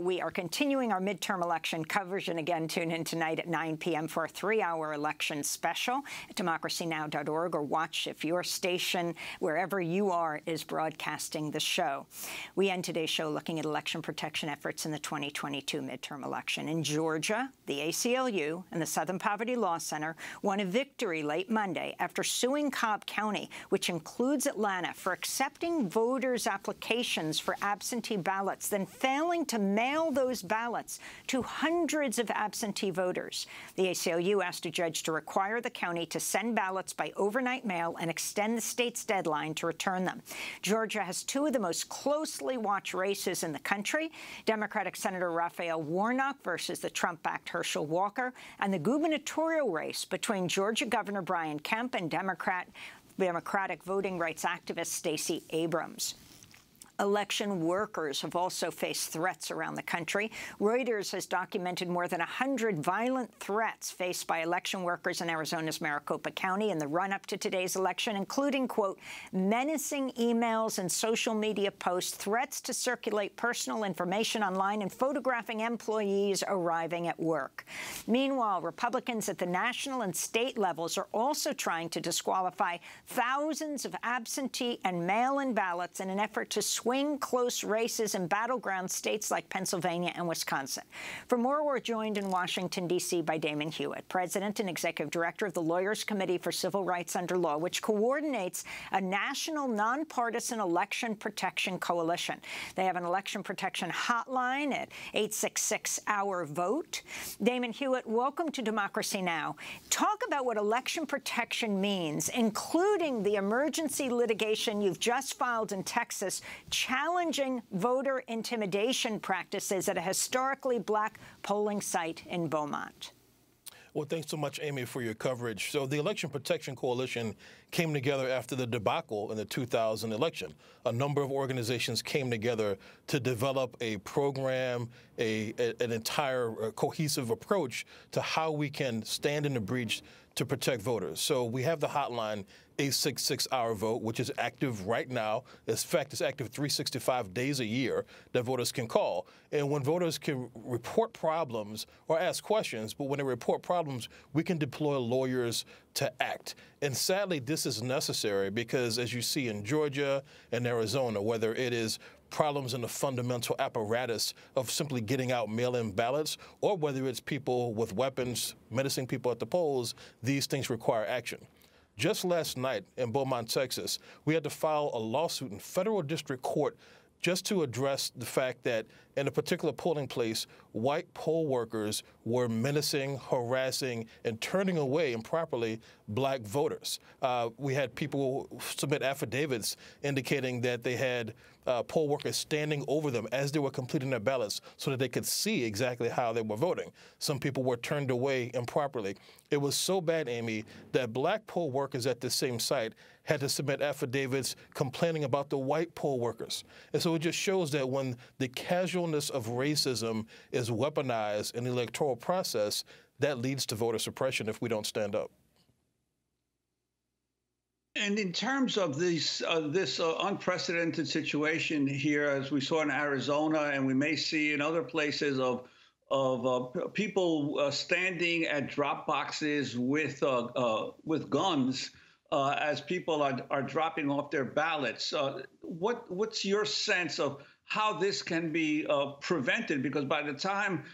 We are continuing our midterm election coverage, and again, tune in tonight at 9 p.m. for a three-hour election special at democracynow.org, or watch if your station, wherever you are, is broadcasting the show. We end today's show looking at election protection efforts in the 2022 midterm election. In Georgia, the ACLU and the Southern Poverty Law Center won a victory late Monday after suing Cobb County, which includes Atlanta, for accepting voters' applications for absentee ballots, then failing to mail those ballots to hundreds of absentee voters. The ACLU asked a judge to require the county to send ballots by overnight mail and extend the state's deadline to return them. Georgia has two of the most closely watched races in the country: Democratic Senator Raphael Warnock versus the Trump-backed Herschel Walker, and the gubernatorial race between Georgia Governor Brian Kemp and Democratic voting rights activist Stacey Abrams. Election workers have also faced threats around the country. Reuters has documented more than 100 violent threats faced by election workers in Arizona's Maricopa County in the run-up to today's election, including, quote, menacing emails and social media posts, threats to circulate personal information online, and photographing employees arriving at work. Meanwhile, Republicans at the national and state levels are also trying to disqualify thousands of absentee and mail-in ballots in an effort to swing close races in battleground states like Pennsylvania and Wisconsin. For more, we're joined in Washington, D.C. by Damon Hewitt, president and executive director of the Lawyers' Committee for Civil Rights Under Law, which coordinates a national nonpartisan election protection coalition. They have an election protection hotline at 866-OUR-VOTE. Damon Hewitt, welcome to Democracy Now! Talk about what election protection means, including the emergency litigation you've just filed in Texas, challenging voter intimidation practices at a historically black polling site in Beaumont. Well, thanks so much, Amy, for your coverage. So the Election Protection Coalition came together after the debacle in the 2000 election. A number of organizations came together to develop a program, an entire cohesive approach to how we can stand in the breach to protect voters. So we have the hotline 866-OUR-VOTE, which is active right now. In fact, it's active 365 days a year that voters can call. And when voters can report problems or ask questions, but when they report problems, we can deploy lawyers to act. And sadly, this is necessary because, as you see in Georgia and Arizona, whether it is problems in the fundamental apparatus of simply getting out mail-in ballots, or whether it's people with weapons menacing people at the polls, these things require action. Just last night in Beaumont, Texas, we had to file a lawsuit in federal district court just to address the fact that in a particular polling place, white poll workers were menacing, harassing, and turning away improperly black voters. We had people submit affidavits indicating that they had poll workers standing over them as they were completing their ballots so that they could see exactly how they were voting. Some people were turned away improperly. It was so bad, Amy, that black poll workers at the same site had to submit affidavits complaining about the white poll workers. And so it just shows that when the casualness of racism is weaponized in the electoral process, that leads to voter suppression if we don't stand up. And in terms of this unprecedented situation here, as we saw in Arizona and we may see in other places, of people standing at drop boxes with guns as people are dropping off their ballots, what's your sense of how this can be prevented? Because by the time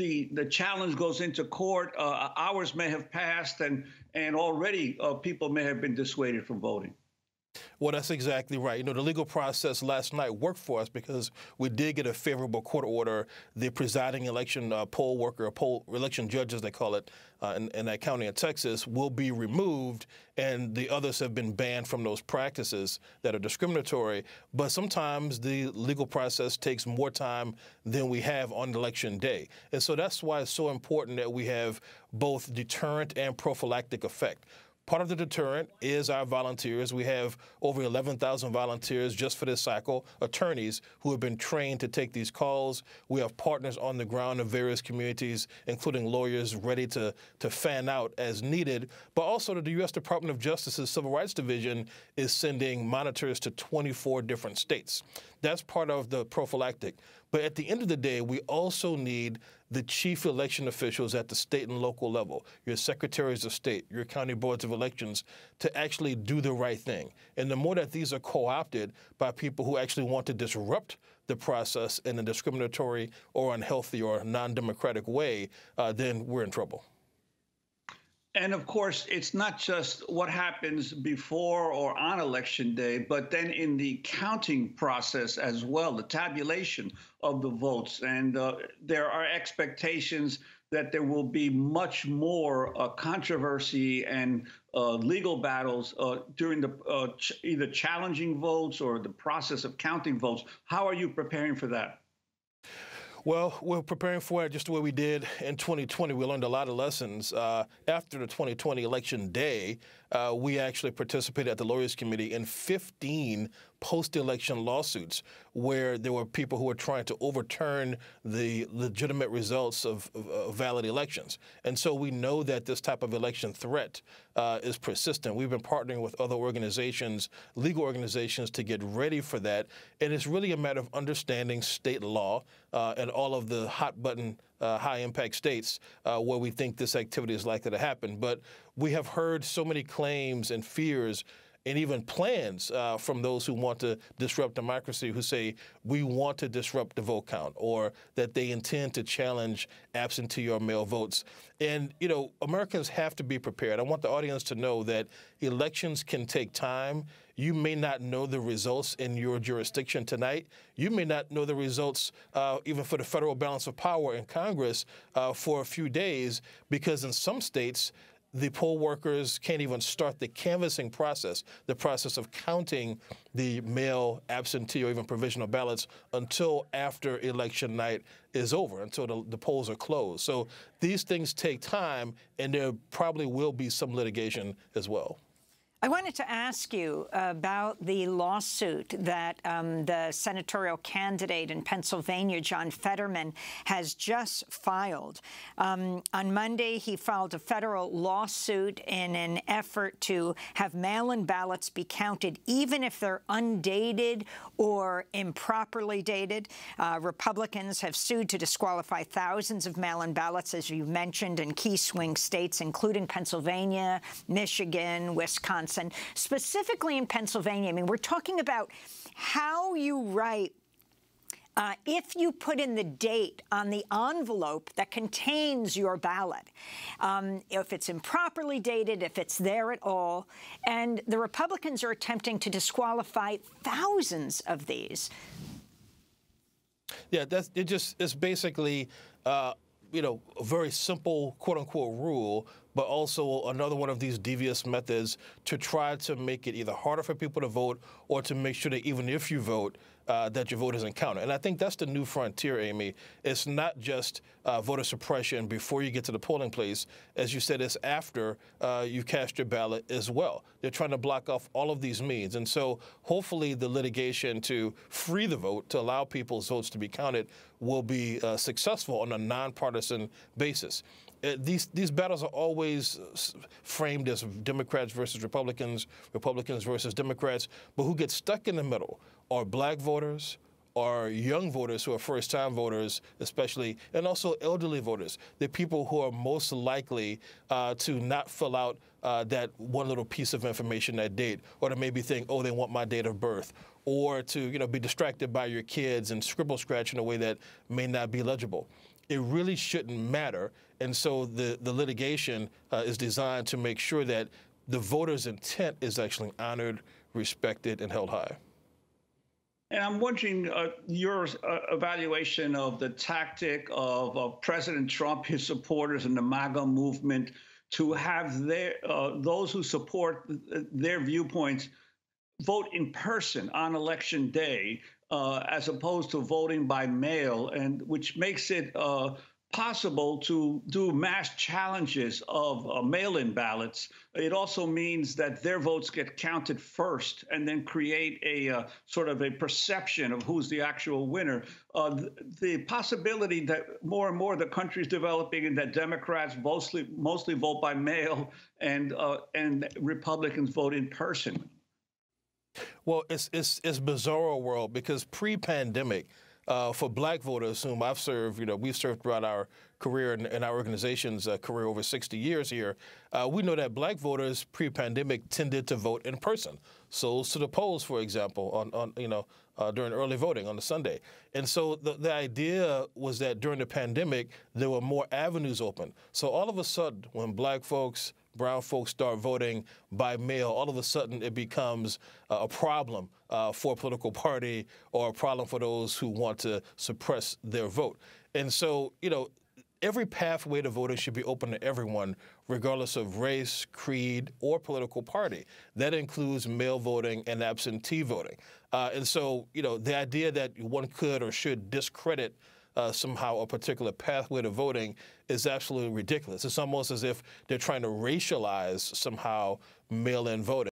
the challenge goes into court, hours may have passed, and already people may have been dissuaded from voting. Well, that's exactly right. You know, the legal process last night worked for us because we did get a favorable court order. The presiding election poll worker, or poll election judge, as they call it, in that county in Texas, will be removed, and the others have been banned from those practices that are discriminatory. But sometimes the legal process takes more time than we have on election day. And so that's why it's so important that we have both deterrent and prophylactic effect. Part of the deterrent is our volunteers. We have over 11,000 volunteers just for this cycle, attorneys who have been trained to take these calls. We have partners on the ground in various communities, including lawyers ready to fan out as needed. But also the U.S. Department of Justice's Civil Rights Division is sending monitors to 24 different states. That's part of the prophylactic. But at the end of the day, we also need the chief election officials at the state and local level, your secretaries of state, your county boards of elections, to actually do the right thing. And the more that these are co-opted by people who actually want to disrupt the process in a discriminatory or unhealthy or non-democratic way, then we're in trouble. And of course, it's not just what happens before or on Election Day, but then in the counting process as well, the tabulation of the votes. And there are expectations that there will be much more controversy and legal battles during the either challenging votes or the process of counting votes. How are you preparing for that? Well, we're preparing for it just the way we did in 2020. We learned a lot of lessons. After the 2020 Election Day, we actually participated at the Lawyers' Committee in 15 post-election lawsuits where there were people who were trying to overturn the legitimate results of valid elections. And so we know that this type of election threat is persistent. We've been partnering with other organizations, legal organizations, to get ready for that. And it's really a matter of understanding state law and all of the hot-button high-impact states where we think this activity is likely to happen. But we have heard so many claims and fears and even plans from those who want to disrupt democracy, who say, we want to disrupt the vote count, or that they intend to challenge absentee or mail votes. And, you know, Americans have to be prepared. I want the audience to know that elections can take time. You may not know the results in your jurisdiction tonight. You may not know the results even for the federal balance of power in Congress for a few days, because in some states, the poll workers can't even start the canvassing process, the process of counting the mail, absentee, or even provisional ballots until after election night is over, until the polls are closed. So these things take time, and there probably will be some litigation as well. I wanted to ask you about the lawsuit that the senatorial candidate in Pennsylvania, John Fetterman, has just filed. On Monday, he filed a federal lawsuit in an effort to have mail-in ballots be counted, even if they're undated or improperly dated. Republicans have sued to disqualify thousands of mail-in ballots, as you mentioned, in key swing states, including Pennsylvania, Michigan, Wisconsin. And specifically in Pennsylvania, I mean, we're talking about how you write, if you put in the date on the envelope that contains your ballot, if it's improperly dated, if it's there at all. And the Republicans are attempting to disqualify thousands of these. Yeah, that's it. It's basically, you know, a very simple, quote-unquote, rule, but also another one of these devious methods to try to make it either harder for people to vote or to make sure that even if you vote, that your vote isn't counted. And I think that's the new frontier, Amy. It's not just voter suppression before you get to the polling place. As you said, it's after you cast your ballot as well. They're trying to block off all of these means. And so hopefully the litigation to free the vote, to allow people's votes to be counted, will be successful on a nonpartisan basis. These battles are always framed as Democrats versus Republicans, Republicans versus Democrats, but who get stuck in the middle are black voters, are young voters who are first-time voters, especially, and also elderly voters, the people who are most likely to not fill out that one little piece of information, that date, or to maybe think, oh, they want my date of birth, or to, you know, be distracted by your kids and scribble-scratch in a way that may not be legible. It really shouldn't matter. And so the litigation is designed to make sure that the voter's intent is actually honored, respected, and held high. And I'm wondering your evaluation of the tactic of President Trump, his supporters, and the MAGA movement to have their, those who support their viewpoints vote in person on Election Day, as opposed to voting by mail, and which makes it possible to do mass challenges of mail-in ballots. It also means that their votes get counted first and then create a sort of a perception of who's the actual winner. The possibility that more and more the country's developing and that Democrats mostly vote by mail and Republicans vote in person. Well, it's bizarro world, because pre-pandemic, For black voters whom I've served, we've served throughout our career and our organization's career over 60 years here, we know that black voters pre-pandemic tended to vote in person. Souls to the polls, for example, on during early voting on a Sunday. And so the idea was that during the pandemic, there were more avenues open. So all of a sudden, when black folks, brown folks start voting by mail, all of a sudden it becomes a problem for a political party or a problem for those who want to suppress their vote. And so, every pathway to voting should be open to everyone, regardless of race, creed, or political party. That includes mail voting and absentee voting. And so, the idea that one could or should discredit somehow a particular pathway to voting is absolutely ridiculous. It's almost as if they're trying to racialize somehow mail-in voting.